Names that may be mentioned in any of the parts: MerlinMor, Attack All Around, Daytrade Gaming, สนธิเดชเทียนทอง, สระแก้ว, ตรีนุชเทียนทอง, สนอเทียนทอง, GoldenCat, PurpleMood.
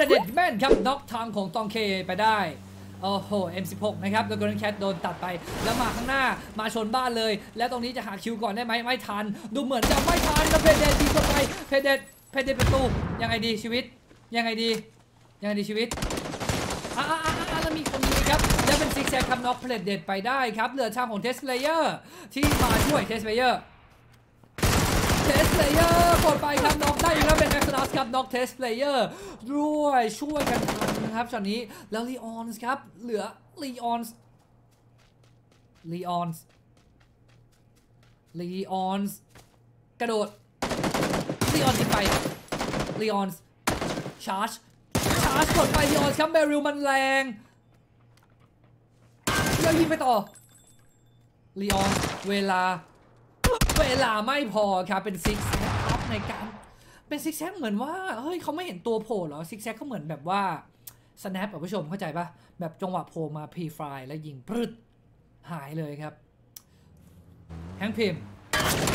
ระเด็ดแม่นครับน็อกทามของตองเคไปได้โอ้โห M16 นะครับแล้วก็แคทโดนตัดไปแล้วมาข้างหน้ามาชนบ้านเลยแล้วตรงนี้จะหาคิวก่อนได้ไหมไม่ทันดูเหมือนจะไม่ทันแล้วเพเดดยิงเข้าไปเพเดดประตูยังไงดีชีวิตยังไงดีชีวิตแล้วมีคนนี้ครับแล้วเป็นซิกแซกครับน็อกเพเดดไปได้ครับเหลือชามของเทสเลเยอร์ที่มาช่วยเทสเลเยอร์กดไปครับน็อกได้อยู่แล้วเป็นแม็กซ์นัสครับน็อกเทสเลเยอร์ด้วยช่วยกันทันนะครับตอนนี้แล้วลีออนส์ครับเหลือลีออนส์กระโดดลีออนส์ไปลีออนส์ชาร์จกดไปลีออนส์ครับเบริลมันแรงแล้วยิงไปต่อลีออนส์เวลาไม่พอครับเป็นซิกแซกครับในการเป็นซิกแซกเหมือนว่าเฮ้ยเขาไม่เห็นตัวโผล่หรอซิกแซกเขาเหมือนแบบว่าสแนปแบบผู้ชมเข้าใจปะแบบจังหวะโผล่มาพีไฟแล้วยิงปรึดหายเลยครับแฮงพิม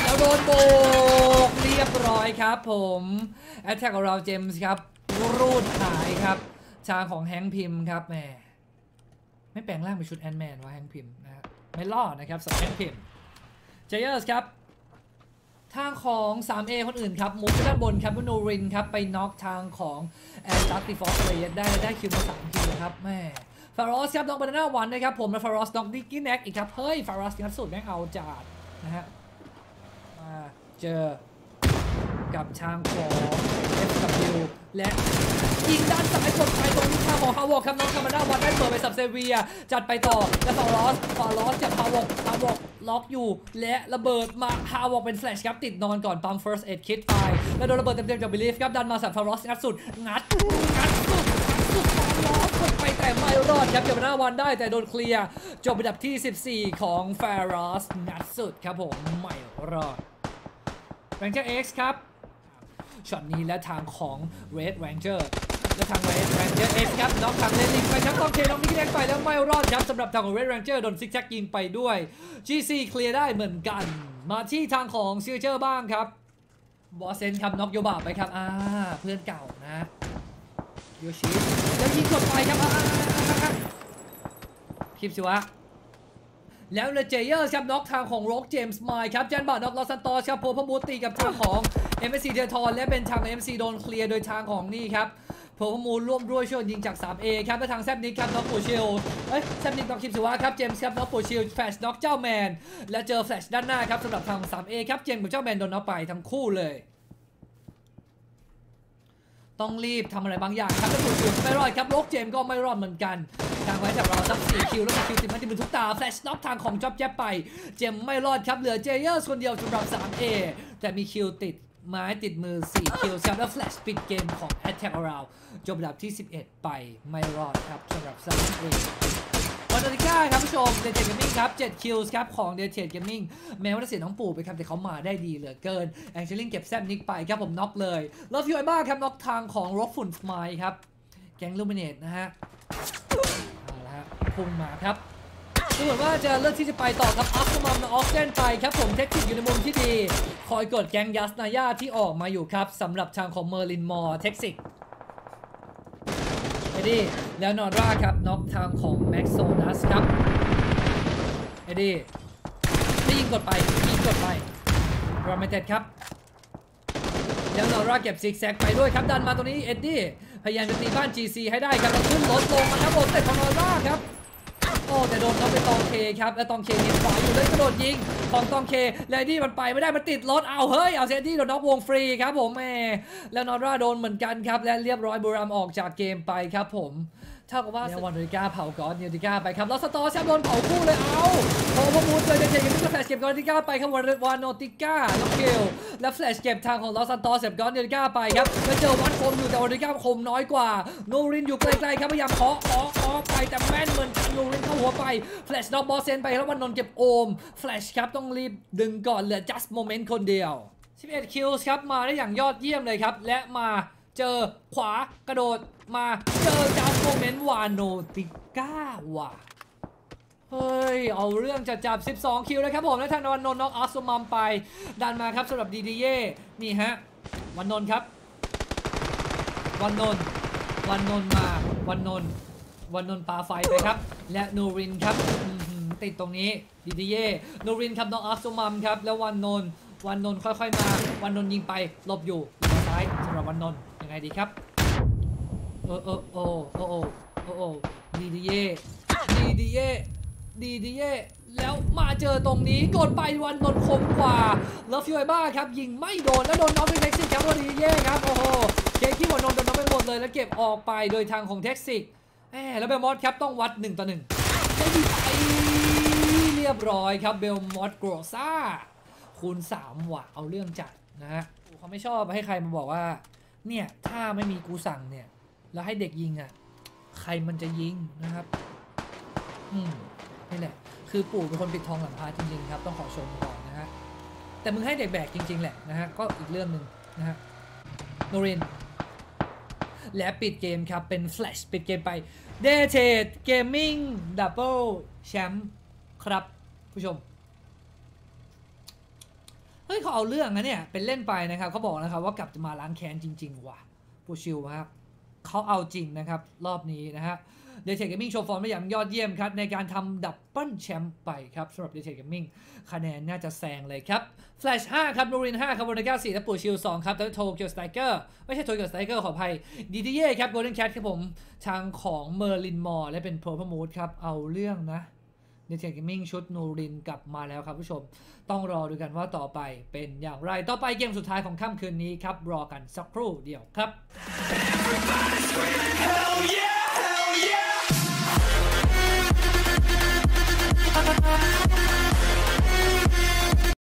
แล้วโดนโบกเรียบร้อยครับผม Attack All Around เจมส์ครับรูดหายครับชางของแฮงพิมครับแหมไม่แปลงร่างเป็นชุดแอนด์แมนวะแฮงพิมนะไม่รอดนะครับสำหรับแฮงพิมเจเยอร์สครับทางของ 3A คนอื่นครับมุกด้านบนครับโนรินครับไปน็อกทางของแอตติฟอสเลยได้คิวมา3คิวครับแม่ฟารอสครับน็อกบานาน่าวันนะครับผมและฟารอสน็อกดิกกี้แน็กอีกครับเฮ้ยฟารอสงัดสุดแม่งเอาจัดนะฮะมาเจอกับทางของ FW และยิงด้านซ้ายกดไปตรงนี้ทางของฮาวอกครับน็อกบานาน่าวันได้เปิดไปสับเซเวียจัดไปต่อและฟารอสจับฮาวอกล็อกอยู่และระเบิดมาฮาวอกเป็นแฟลชครับติดนอนก่อนปั๊ม first aid kit ไปแล้วโดนระเบิดเต็มๆจากบิลีฟครับดันมาสับฟารอสงัดสุดงัดสุดฟารอสกดไปแต่ไม่รอดครับเก็บหน้าวันได้แต่โดนเคลียร์จบอันดับที่14ของฟารอสงัดสุดครับผมไม่รอดแรงเจอร์ X ครับช็อตนี้และทางของ Red Ranger และทาง Red Ranger X ครับน็อกทางเลนลิงไปครับต้องเคน้องนี่แดงไปแล้วไม่รอดครับสำหรับทางของ Red Ranger โดนซิกแซกยิงไปด้วย GC เคลียร์ได้เหมือนกันมาที่ทางของซิลเจอร์บ้างครับบอสเซนครับน็อกโยบะไปครับเพื่อนเก่านะโยชิแล้วยิงกดไปครับคลิปสิวะแล้วเลเจเยอร์ครับน็อกทางของโรกเจมส์ไมค์ครับเจนบาร์น็อกลอสซันตอสครับโพพมูตีกับทางของMSC เดอทอนและเป็นทาง MC โดนเคลียร์โดยทางของนี่ครับโพพมูลร่วมด้วยช่วยยิงจาก 3A ครับและทางแซบนิกครับน็อกโปชิลแซบนิกน็อกคิมซิวะครับเจมส์ครับน็อกโปชิลแฟชน็อกเจ้าแมนและเจอแฟชด้านหน้าครับสำหรับทาง 3A ครับเจมส์กับเจ้าแมนโดนน็อกไปทั้งคู่เลยต้องรีบทำอะไรบางอย่างครับแล้วโปชิลไม่รอดครับโรกเจมส์ก็ไม่รอดเหมือนกันทางไว้จากเราซับ4คิวแล้วคิวติดมาติดมือทุกตาแฟลชน็อกทางของจ๊อบแจ๊บไปเจมไม่รอดครับเหลือเจเยอร์คนเดียวสำหรับ 3A แต่มีคิวติดไม้ติดมือ4คิวครับแล้วแฟลชปิดเกมของ Attack All Around จบอันดับที่11ไปไม่รอดครับสำหรับ 3A บอลติก้าครับผู้ชม Daytrade Gaming ครับ7คิวครับของ Daytrade Gaming แม้ว่าจะเสียน้องปู่ไปครับแต่เขามาได้ดีเหลือเกินแองเจลินเก็บแซมนิกไปครับผมน็อกเลยแล้วฟิวไอบ้าครับน็อกทางของร็อกฝุ่นไม้ครับแก๊งลูมิเนตนะฮะพุ่งมาครับดูเหมือนว่าจะเลือกที่จะไปต่อครับอัพมัมออฟเซนไปครับผมเทคนิคอยู่ในมุมที่ดีคอยกดแกงยัสนายาที่ออกมาอยู่ครับสำหรับทางของเมอร์ลินมอร์เทคนิคเอ็ดดี้แล้วนอร่าครับน็อกทางของแม็กโซนัสครับเอ็ดดี้ได้ยิงกดไปรามิเต็ดครับแล้วนอร่าเก็บซิกแซกไปด้วยครับดันมาตรงนี้เอ็ดดี้พยายามจะตีบ้าน GC ให้ได้ครับเราขึ้นรถลงมาครับผมแต่ของนอร่าครับโอ้แต่โดนเขาไปตองเคครับและตองเคเห็นขวาอยู่เลยกระโดดยิงของตองเคและนี่มันไปไม่ได้มันติดรถเอาเฮ้ยเอาเซนดี้โดนน็อกวงฟรีครับผมแม่แล้วนอร่าโดนเหมือนกันครับและเรียบร้อยบูรามออกจากเกมไปครับผมเท่ากับว่าวันนิก้าเผาก้อนนิก้าไปครับแล้วสตอร์แชมป์โดนเผาคู่เลยเอาโอ้พมูลเลยจะเทกันที่แฟลชเก็บก้อนนิก้าไปครับวันนิก้าล็อกเกลและแฟลชเก็บทางของลอสซันตอร์เสียบก้อนนิก้าไปครับแล้วเจอวัดคมอยู่แต่วันนิก้าคมน้อยกว่าโนรินอยู่ไกลๆครับพยายามเคาะไปแต่แม่นเหมือนกันโนรินเข้าหัวไปแฟลชน็อกบอสเซนไปแล้ววันนนเก็บโอมแฟลชครับต้องรีบดึงก่อนเหลือ just moment คนเดียว11คิวส์ครับมาได้อย่างยอดเยี่ยมเลยครับและมาเจอขวากระโดดมาเจอจัดโมเมนต์วานโนติก้าว่ะเฮ้ยเอาเรื่องจะจับ12คิวแล้วครับผมและทางวันนนท์น็อกอัพสมัมไปดันมาครับสำหรับดีดีเย่นี่ฮะวันนนท์ครับวันนนท์ วันนนท์มาวันนนท์ปาไฟไปครับและโนรินครับติดตรงนี้ดิดิเย่โนรินครับน้องอัพโซมัมครับแล้ววันนนท์ค่อยๆมาวันนนท์ยิงไปหลบอยู่ซ้ายสำหรับวันนนท์ยังไงดีครับโอ้ดีดีเย่แล้วมาเจอตรงนี้กดไปวันนนท์คมกว่าเลิฟฟิวไอบ้าครับยิงไม่โดนแล้วโดนน้องเป็นเท็กซิกครับดีดีเย่ครับโอ้โหเคที่วันนนท์โดนน้องไปหมดเลยแล้วเก็บออกไปโดยทางของเท็กซิกแล้วเบลมอสครับต้องวัด1 ต่อ 1ได้ดีไปเรียบร้อยครับเบลมอสโกรซ่าคูณ 3ว่ะเอาเรื่องจัดนะฮะเขาไม่ชอบให้ใครมาบอกว่าเนี่ยถ้าไม่มีกูสั่งเนี่ยแล้วให้เด็กยิงอ่ะใครมันจะยิงนะครับนี่แหละคือปู่เป็นคนปิดทองหลังพระจริงๆครับต้องขอชมก่อนนะฮะแต่มึงให้เด็กแบกจริงๆแหละนะฮะก็อีกเรื่องหนึ่งนะฮะโนรินและปิดเกมครับเป็นแฟลชปิดเกมไป Daytrade Gaming Double Champ ครับผู้ชมเฮ้ยเขาเอาเรื่องนะเนี่ยเป็นเล่นไปนะครับเขาบอกนะครับว่ากลับจะมาล้างแค้นจริงๆว่ะผู้ชิวครับเขาเอาจริงนะครับรอบนี้นะฮะ Daytrade Gaming โชว์ฟอร์มได้อย่างยอดเยี่ยมครับในการทำดับเบิ้ลแชมป์ไปครับสำหรับ Daytrade Gaming คะแนนน่าจะแซงเลยครับ Flash 5ครับโนริน5ครับโบนัส4และปู่ชิว2ครับแล้วโทเกียวสไตรเกอร์ไม่ใช่โทเกียวสไตรเกอร์ขออภัยดีดีเย่ครับโกลเด้นแคทครับผมทางของเมอร์ลินมอร์และเป็นเพอร์เพลมูดครับเอาเรื่องนะDaytrade Gaming ชุดโนรินกลับมาแล้วครับผู้ชมต้องรอดูกันว่าต่อไปเป็นอย่างไรต่อไปเกมสุดท้ายของค่ำคืนนี้ครับรอกันสักครู่เดียวครับ